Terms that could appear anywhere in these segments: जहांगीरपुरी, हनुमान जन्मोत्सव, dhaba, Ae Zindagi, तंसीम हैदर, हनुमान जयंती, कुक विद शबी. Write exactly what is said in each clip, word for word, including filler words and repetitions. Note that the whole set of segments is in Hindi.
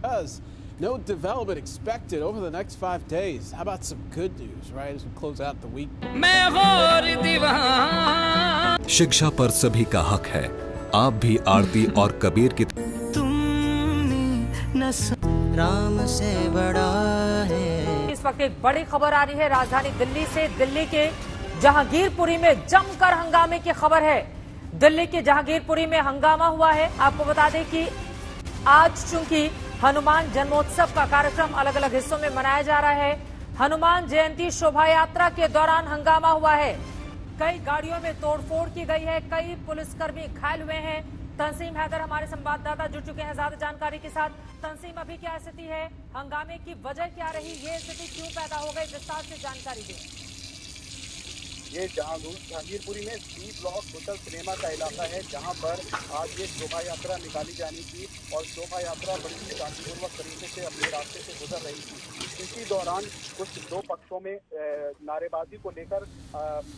Because no development expected over the next five days. How about some good news, right? As we close out the week. शिक्षा पर सभी का हक है। आप भी आरती और कबीर की तुमने राम से बड़ा है। इस वक्त एक बड़ी खबर आ रही है राजधानी दिल्ली से। दिल्ली के जहांगीरपुरी में जमकर हंगामे की खबर है। दिल्ली के जहांगीरपुरी में हंगामा हुआ है। आपको बता दें कि आज चूंकि हनुमान जन्मोत्सव का कार्यक्रम अलग अलग हिस्सों में मनाया जा रहा है, हनुमान जयंती शोभा यात्रा के दौरान हंगामा हुआ है। कई गाड़ियों में तोड़फोड़ की गई है, कई पुलिसकर्मी घायल हुए हैं। तंसीम हैदर हमारे संवाददाता जुड़ चुके हैं ज्यादा जानकारी के साथ। तंसीम, अभी क्या स्थिति है, हंगामे की वजह क्या रही, ये स्थिति क्यों पैदा हो गई, विस्तार से जानकारी दें। ये जहांगीरपुरी में सी ब्लॉक होटल सिनेमा का इलाका है, जहां पर आज ये शोभा यात्रा निकाली जानी थी और शोभा यात्रा बड़ी शांतिपूर्वक तरीके से अपने रास्ते से गुजर रही थी। इसी दौरान कुछ दो पक्षों में नारेबाजी को लेकर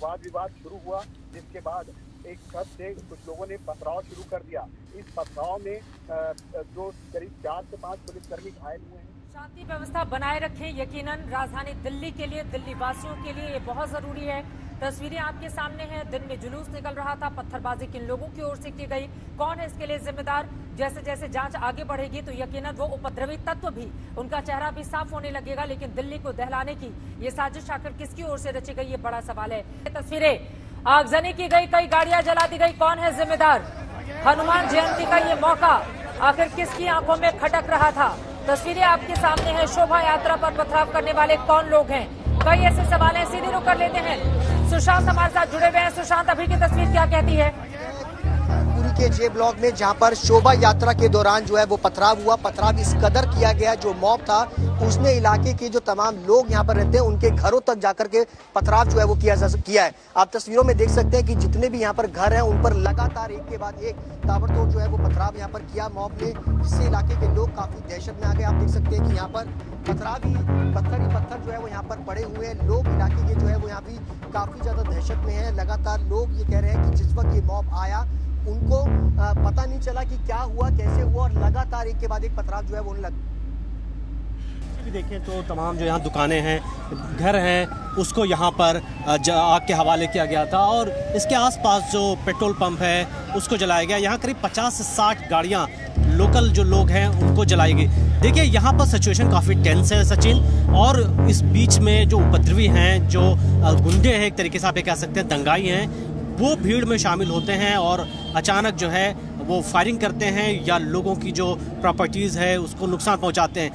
वाद विवाद शुरू हुआ, जिसके बाद एक छत से कुछ लोगों ने पथराव शुरू कर दिया। इस पथराव में जो करीब चार से पाँच पुलिसकर्मी घायल हुए हैं। शांति व्यवस्था बनाए रखें यकीनन राजधानी दिल्ली के लिए, दिल्ली वासियों के लिए ये बहुत जरूरी है। तस्वीरें आपके सामने हैं, दिन में जुलूस निकल रहा था, पत्थरबाजी किन लोगों की ओर से की गई, कौन है इसके लिए जिम्मेदार, जैसे जैसे जांच आगे बढ़ेगी तो यकीनन वो उपद्रवी तत्व भी, उनका चेहरा भी साफ होने लगेगा। लेकिन दिल्ली को दहलाने की ये साजिश आखिर किसकी ओर से रची गई, ये बड़ा सवाल है। तस्वीरें, आगजनी की गई, कई गाड़ियां जला दी गई, कौन है जिम्मेदार। हनुमान जयंती का ये मौका आखिर किसकी आंखों में खटक रहा था। तस्वीरें आपके सामने हैं, शोभा यात्रा पर पथराव करने वाले कौन लोग हैं, कई ऐसे सवाल हैं। सीधे रुक कर लेते हैं, सुशांत हमारे साथ जुड़े हुए हैं। सुशांत, अभी की तस्वीर क्या कहती है? पूरी के जे ब्लॉक में जहां पर शोभा यात्रा के दौरान जो है वो पथराव हुआ, पथराव इस कदर किया गया, जो मॉब था उसने इलाके के जो तमाम लोग यहाँ पर रहते हैं उनके घरों तक जाकर के पथराव जो है वो किया जा किया है। आप तस्वीरों में देख सकते हैं कि जितने भी यहाँ पर घर हैं उन पर लगातार एक के बाद एक ताबड़तोड़ जो है वो पथराव यहाँ पर किया मॉब ने, जिससे इलाके के लोग काफी दहशत में आ गए। आप देख सकते हैं कि यहाँ पर पथराव ही पत्थर ही पत्थर जो है वो यहाँ पर पड़े हुए हैं। लोग इलाके के जो है वो यहाँ भी काफी ज्यादा दहशत में है। लगातार लोग ये कह रहे हैं कि जिस वक्त ये मॉब आया उनको पता नहीं चला कि क्या हुआ, कैसे हुआ, और लगातार एक के बाद एक पथराव जो है वो लग देखें तो तमाम जो यहाँ दुकानें हैं, घर हैं, उसको यहाँ पर आग के हवाले किया गया था और इसके आसपास जो पेट्रोल पंप है उसको जलाया गया। यहाँ करीब पचास से साठ गाड़ियाँ लोकल जो लोग हैं उनको जलाई गई। देखिए यहाँ पर सिचुएशन काफ़ी टेंस है सचिन, और इस बीच में जो उपद्रवी हैं, जो गुंडे हैं, एक तरीके से आप ये कह सकते हैं दंगाई हैं, वो भीड़ में शामिल होते हैं और अचानक जो है वो फायरिंग करते हैं या लोगों की जो प्रॉपर्टीज़ है उसको नुकसान पहुँचाते हैं।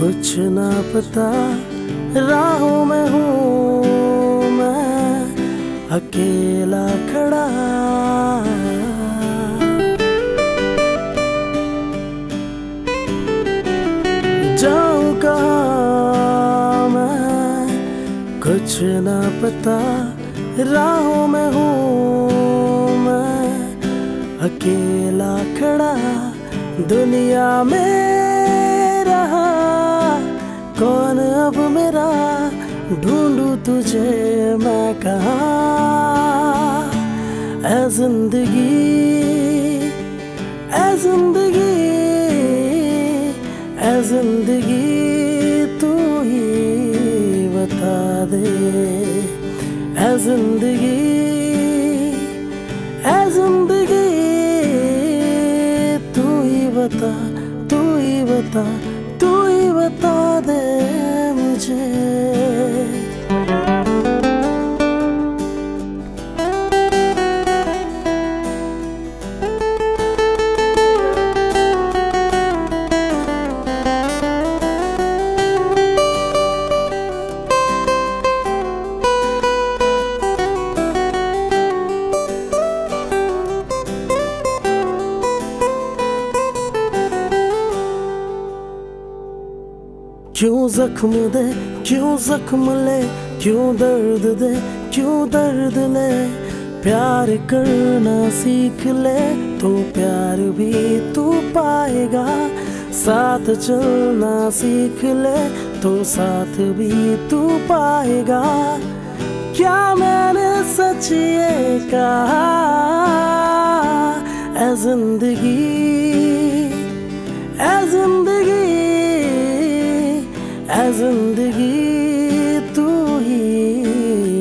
कुछ ना पता राहों में हूँ मैं अकेला खड़ा। जाऊँ कहाँ मैं कुछ ना पता राहों में हूँ मैं अकेला खड़ा। दुनिया में रहा कौन अब मेरा, ढूंढूं तुझे मैं कहाँ। ऐ जिंदगी ऐ जिंदगी ऐ जिंदगी तू ही बता दे। ऐ जिंदगी ऐ जिंदगी तू ही बता, तू ही बता, तू ही बता दे मुझे। क्यों जख्म दे क्यों जख्म ले, क्यों दर्द दे क्यों दर्द ले। प्यार करना सीख ले तो प्यार भी तू पाएगा। साथ चलना सीख ले तो साथ भी तू पाएगा। क्या मैंने सच ये कहा? ऐ जिंदगी ऐ जिंदगी ऐ जिंदगी तू ही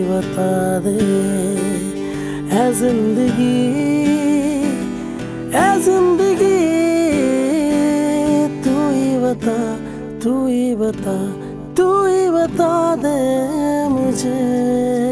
बता दे। ऐ जिंदगी ऐ जिंदगी तू ही बता, तू ही बता, तू ही बता दे मुझे।